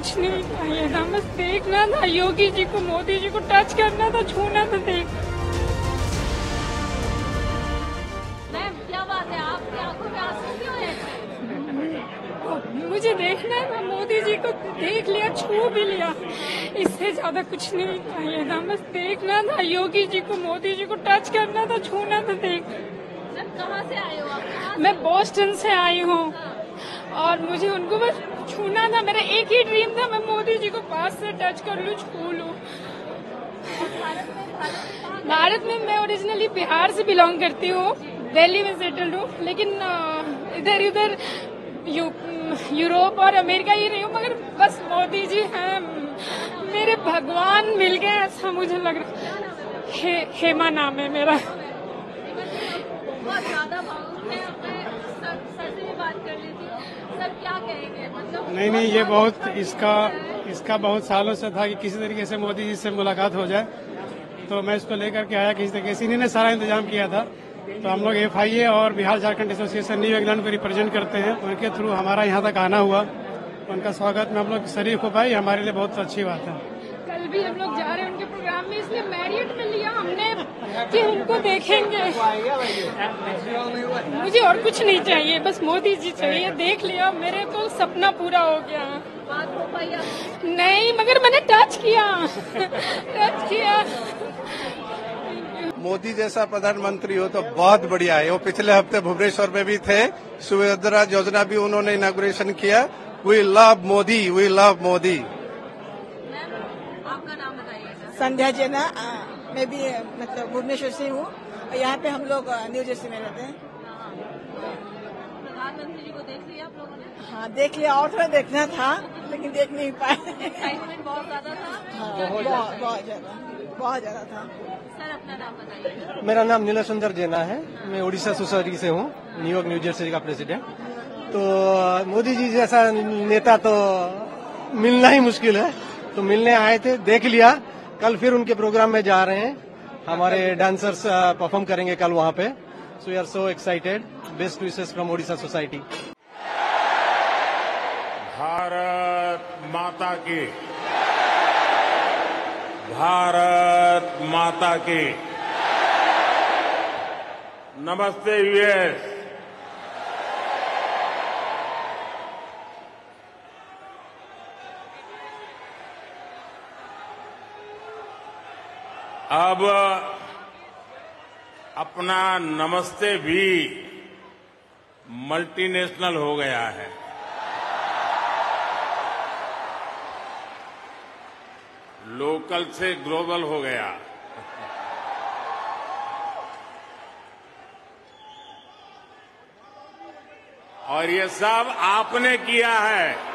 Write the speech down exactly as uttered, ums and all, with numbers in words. कुछ नहीं चाहिए था, बस देखना था योगी जी को, मोदी जी को टच करना था, छूना था, देखना। मैम क्या बात है, आपकी आंखों में आंसू क्यों हैं? मुझे देखना है, मैं मोदी जी को देख लिया, छू भी लिया, इससे ज्यादा कुछ नहीं चाहिए था, बस देखना था योगी जी को, मोदी जी को टच करना था, छूना था, देखना। कहाँ से आई हो आप? मैं बोस्टन से आई हूँ और मुझे उनको बस छूना था, मेरा एक ही ड्रीम था, मैं मोदी जी को पास से टच कर लूँ, छू लूँ। भारत में मैं ओरिजिनली बिहार से बिलोंग करती हूँ, दिल्ली में सेटल्ड हूँ, लेकिन इधर उधर यू, यूरोप और अमेरिका ही रही हूँ, मगर बस मोदी जी हैं मेरे भगवान, मिल गए ऐसा मुझे लग रहा है। हेमा नाम है मेरा। बहुत ज्यादा भावुक है, सर से भी बात कर लेती हूँ, सर क्या कहेंगे? मतलब नहीं नहीं, ये बहुत इसका इसका बहुत सालों से था कि किसी तरीके से मोदी जी से मुलाकात हो जाए, तो मैं इसको लेकर के आया, किसी तरीके से इन्हीं ने सारा इंतजाम किया था। तो हम लोग एफ आई ए और Bihar Jharkhand association new England को रिप्रेजेंट करते हैं, उनके थ्रू हमारा यहाँ तक आना हुआ, उनका स्वागत में हम लोग शरीफ हो पाए, हमारे लिए बहुत अच्छी बात है। कल भी हम लोग जा रहे हैं उनके प्रोग्राम में, इसलिए मैरियट में लिया हमने कि उनको देखेंगे, मुझे और कुछ नहीं चाहिए, बस मोदी जी चाहिए, देख लिया, मेरे तो सपना पूरा हो गया। बात हो पाई नहीं, मगर मैंने टच किया टच किया मोदी जैसा प्रधानमंत्री हो तो बहुत बढ़िया है। वो पिछले हफ्ते भुवनेश्वर में भी थे, सुवेद्रा योजना भी उन्होंने इनॉग्रेशन किया। We love Modi, we love Modi. आपका नाम बताइएगा। संध्या जैना, मैं भी मतलब भुवनेश्वर से हूँ, और यहाँ पे हम लोग न्यूजर्सी में रहते हैं। प्रधानमंत्री जी को देख लिया आप लोगों ने? हाँ देख लिया, और थोड़ा देखना था लेकिन देख नहीं पाए। एक्साइटमेंट बहुत ज्यादा था। हाँ, बहुत ज्यादा बहुत ज्यादा था। सर अपना नाम बताइए। मेरा नाम नीला सुंदर जेना है, मैं ओडिशा सोसाइटी से हूँ, न्यूयॉर्क न्यूजर्सी का प्रेसिडेंट। तो मोदी जी जैसा नेता तो मिलना ही मुश्किल है, तो मिलने आए थे, देख लिया। कल फिर उनके प्रोग्राम में जा रहे हैं, हमारे डांसर्स परफॉर्म करेंगे कल वहाँ पे। So we are so excited. Best wishes from Odisha society. Bharat माता की, भारत माता की। नमस्ते यूएस। अब अपना नमस्ते भी मल्टीनेशनल हो गया है। लोकल से ग्लोबल हो गया। और ये सब आपने किया है।